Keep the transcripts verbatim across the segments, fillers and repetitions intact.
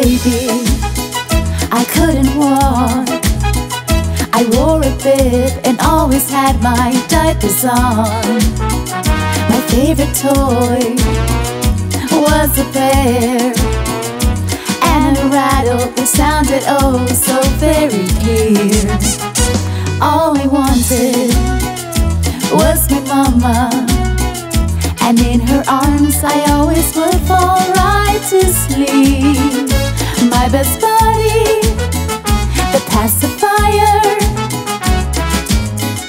baby, I couldn't walk. I wore a bib and always had my diapers on. My favorite toy was a bear and a rattle that sounded oh so very clear. All I wanted was my mama, and in her arms I always would fall right to sleep. My best buddy, the pacifier,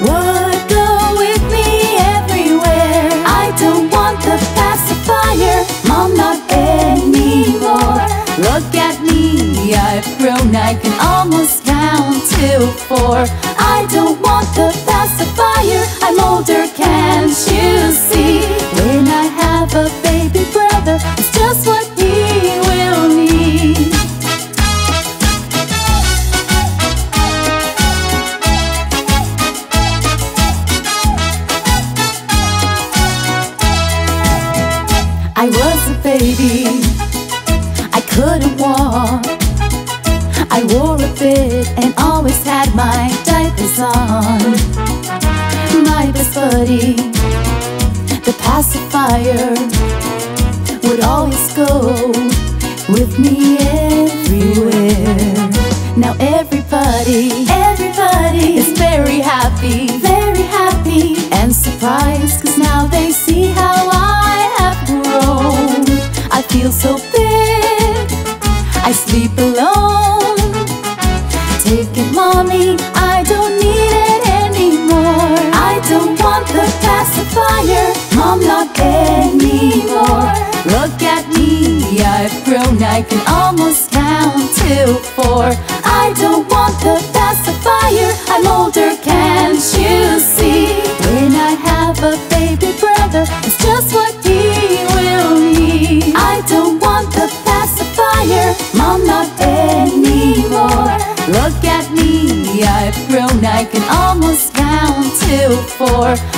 would go with me everywhere. I don't want the pacifier, Mom, not anymore. Look at me, I've grown, I can almost count to four. I don't want the pacifier, I'm older, can't you see? When I have a baby brother, it's just what he will need. I was a baby, I couldn't walk. I wore a bib and always had my diapers on. My best buddy, the pacifier, would always go with me everywhere. Now everybody, everybody is very happy, very happy and surprised, 'cause now they see how I have grown. I feel so big, I sleep alone. Take it, Mommy, I don't need it anymore. I don't want the pacifier, Mom, not anymore. Look at me, I've grown, I can almost count to four. I don't want the pacifier, I'm older, can't you see? When I have a baby brother, it's just what he will need. I don't want the pacifier, Mom, not anymore. Look at me, I've grown, I can almost count to four.